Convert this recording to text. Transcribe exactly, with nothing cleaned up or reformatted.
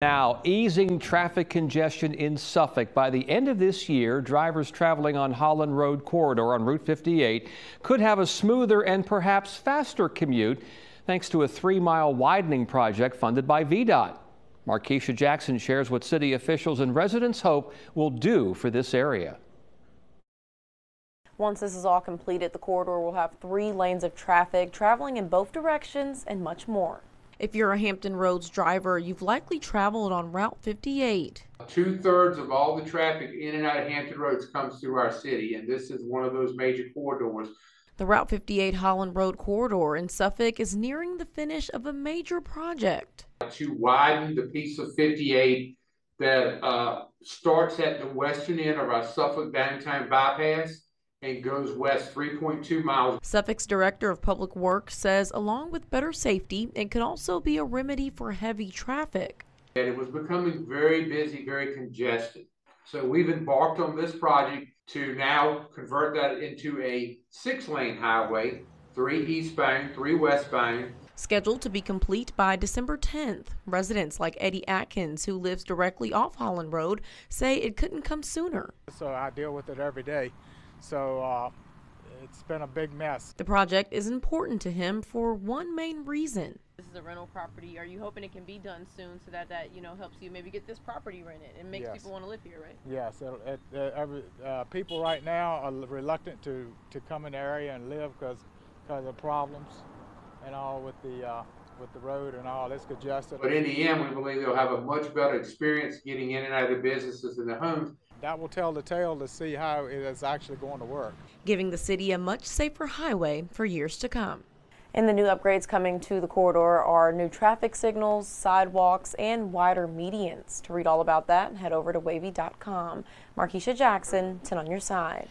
Now, easing traffic congestion in Suffolk. By the end of this year, drivers traveling on Holland Road corridor on Route fifty-eight could have a smoother and perhaps faster commute thanks to a three mile widening project funded by V DOT. Markeisha Jackson shares what city officials and residents hope will do for this area. Once this is all completed, the corridor will have three lanes of traffic traveling in both directions and much more. If you're a Hampton Roads driver, you've likely traveled on Route fifty-eight. Two-thirds of all the traffic in and out of Hampton Roads comes through our city, and this is one of those major corridors. The Route fifty-eight Holland Road corridor in Suffolk is nearing the finish of a major project to widen the piece of fifty-eight that uh, starts at the western end of our Suffolk downtown bypass and goes west three point two miles. Suffolk's Director of Public Works says along with better safety, it could also be a remedy for heavy traffic. And it was becoming very busy, very congested. So we've embarked on this project to now convert that into a six lane highway, three eastbound, three westbound. Scheduled to be complete by December tenth. Residents like Eddie Atkins, who lives directly off Holland Road, say it couldn't come sooner. So I deal with it every day. So uh, it's been a big mess. The project is important to him for one main reason. This is a rental property. Are you hoping it can be done soon so that that you know helps you maybe get this property rented and makes yes. people want to live here, right? Yes. It, it, uh, every, uh, people right now are reluctant to to come in the area and live because because of problems and all with the uh, with the road and all this congested. But in the end, we believe they'll have a much better experience getting in and out of the businesses and the homes. That will tell the tale to see how it is actually going to work. Giving the city a much safer highway for years to come. And the new upgrades coming to the corridor are new traffic signals, sidewalks, and wider medians. To read all about that, head over to wavy dot com. Markeisha Jackson, ten on your side.